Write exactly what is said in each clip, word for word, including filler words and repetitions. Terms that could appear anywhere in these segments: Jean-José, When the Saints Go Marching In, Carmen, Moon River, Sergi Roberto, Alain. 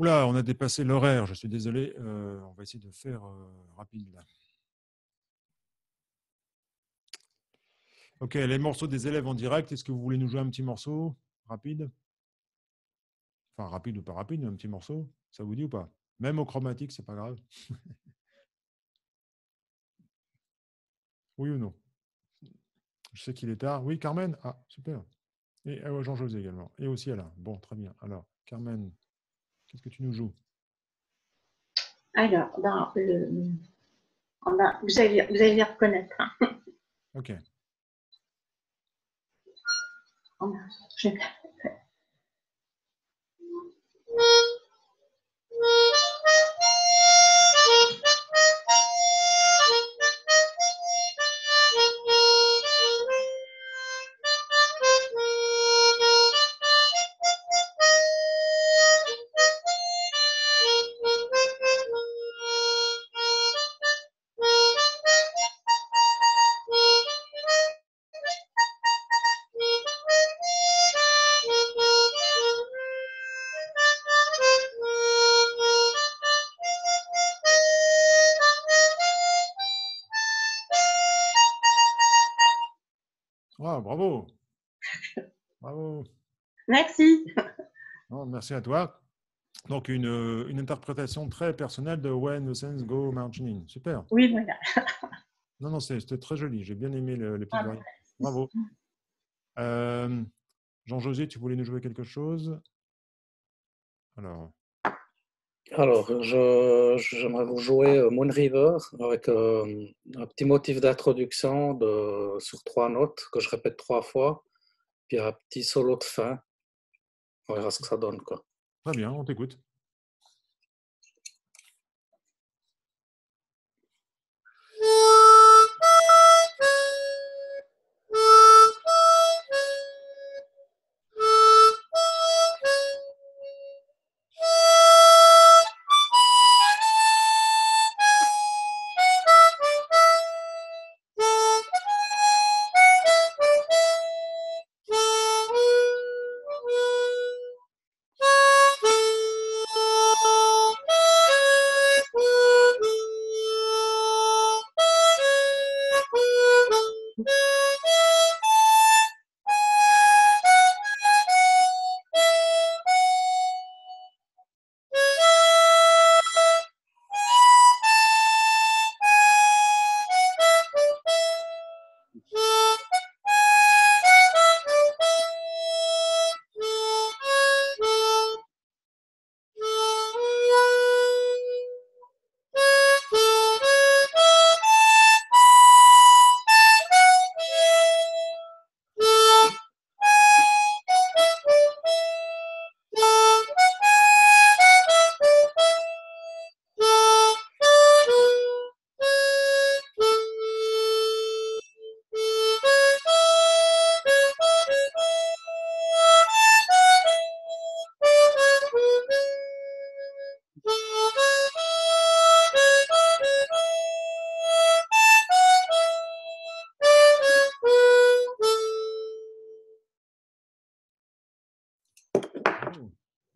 Oula, on a dépassé l'horaire, je suis désolé. Euh, on va essayer de faire euh, rapide. Là. Ok, les morceaux des élèves en direct. Est-ce que vous voulez nous jouer un petit morceau rapide? Enfin, rapide ou pas rapide, un petit morceau. Ça vous dit ou pas? Même au chromatique, c'est pas grave. Oui ou non? Je sais qu'il est tard. Oui, Carmen? Ah, super. Et euh, Jean-José également. Et aussi Alain. Bon, très bien. Alors, Carmen, qu'est-ce que tu nous joues? Alors, dans le... dans... vous allez, vous allez les reconnaître. Hein. Ok. Oh, je... Bravo. Bravo. Merci. Non, merci à toi. Donc, une, une interprétation très personnelle de When the Saints Go Marching In. Super. Oui, voilà. Non, non, c'était très joli. J'ai bien aimé le, les petites variétés. Bravo. Euh, Jean-José, tu voulais nous jouer quelque chose? Alors, Alors j'aimerais vous jouer Moon River avec euh, un petit motif d'introduction sur trois notes que je répète trois fois, puis un petit solo de fin. On verra ce que ça donne, quoi. Très bien, on t'écoute.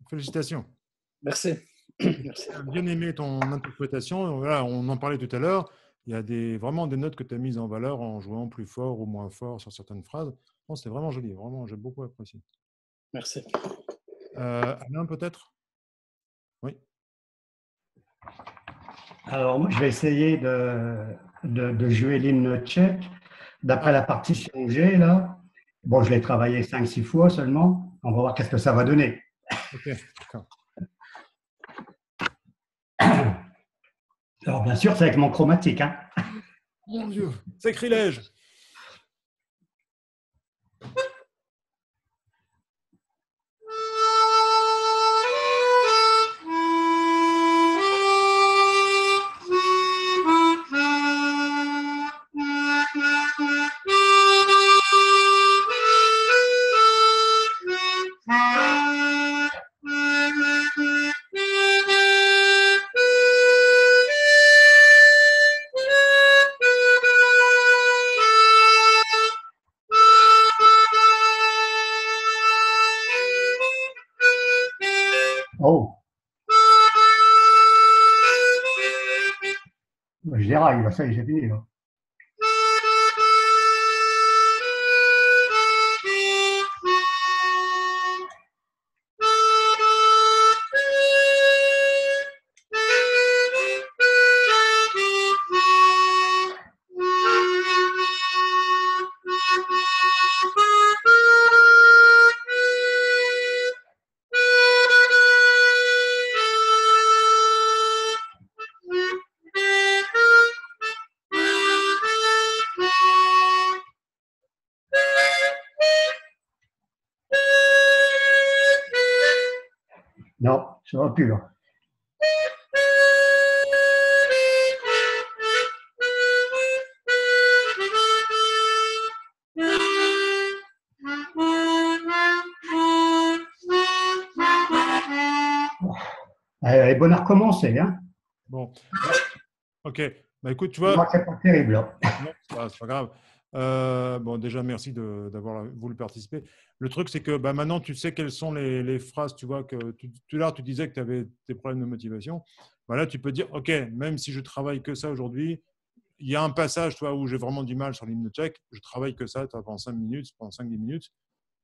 Félicitations. Merci. Merci. Bien aimé ton interprétation. Voilà, on en parlait tout à l'heure. Il y a des, vraiment des notes que tu as mises en valeur en jouant plus fort ou moins fort sur certaines phrases. Bon, c'est vraiment joli. Vraiment, j'ai beaucoup apprécié. Merci. Euh, Alain, peut-être? Oui. Alors, moi, je vais essayer de, de, de jouer l'hymne tchèque. D'après la partition que j'ai, là, bon, je l'ai travaillé cinq six fois seulement. On va voir qu'est-ce que ça va donner. Okay. Alors bien sûr, c'est avec mon chromatique. Hein. Mon Dieu, sacrilège. Je déraille, là, ça y est, c'est fini, là. Non, ça ne va plus là. Elle est bonne à recommencer, hein. Bon. Ok. Bah écoute, tu vois. C'est pas terrible là. Non, c'est pas grave. Euh, bon, déjà, merci d'avoir voulu participer. Le truc, c'est que bah, maintenant, tu sais quelles sont les, les phrases, tu vois, que tout à l'heure, tu disais que tu avais des problèmes de motivation. Bah, là, tu peux dire, OK, même si je travaille que ça aujourd'hui, il y a un passage, tu vois, où j'ai vraiment du mal sur l'hymne tchèque, je travaille que ça, tu vois, pendant cinq minutes, pendant cinq à dix minutes.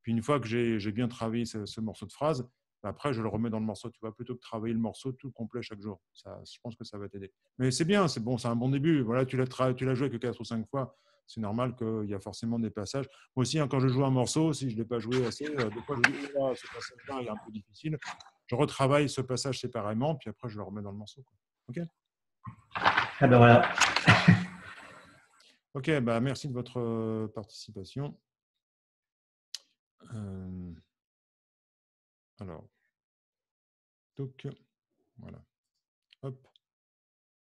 Puis une fois que j'ai bien travaillé ce, ce morceau de phrase, bah, après, je le remets dans le morceau, tu vois, plutôt que travailler le morceau tout complet chaque jour. Ça, je pense que ça va t'aider. Mais c'est bien, c'est bon, c'est un bon début. Voilà, tu l'as joué que quatre ou cinq fois. C'est normal qu'il y a forcément des passages. Moi aussi, hein, quand je joue un morceau, si je ne l'ai pas joué assez, euh, des fois, je dis, oh là, ce passage-là, il est un peu difficile. Je retravaille ce passage séparément, puis après, je le remets dans le morceau. Quoi. OK ? Ah ben voilà. OK, bah, merci de votre participation. Euh... Alors, donc, voilà. Hop.